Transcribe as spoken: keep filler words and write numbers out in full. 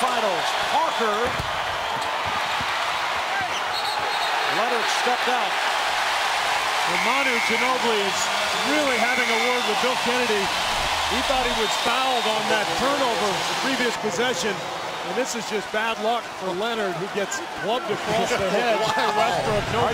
finals. Parker. Leonard stepped out. And Manu Ginobili is really having a word with Bill Kennedy. He thought he was fouled on that turnover previous possession. And this is just bad luck for Leonard, who gets clubbed across the head by Westbrook. No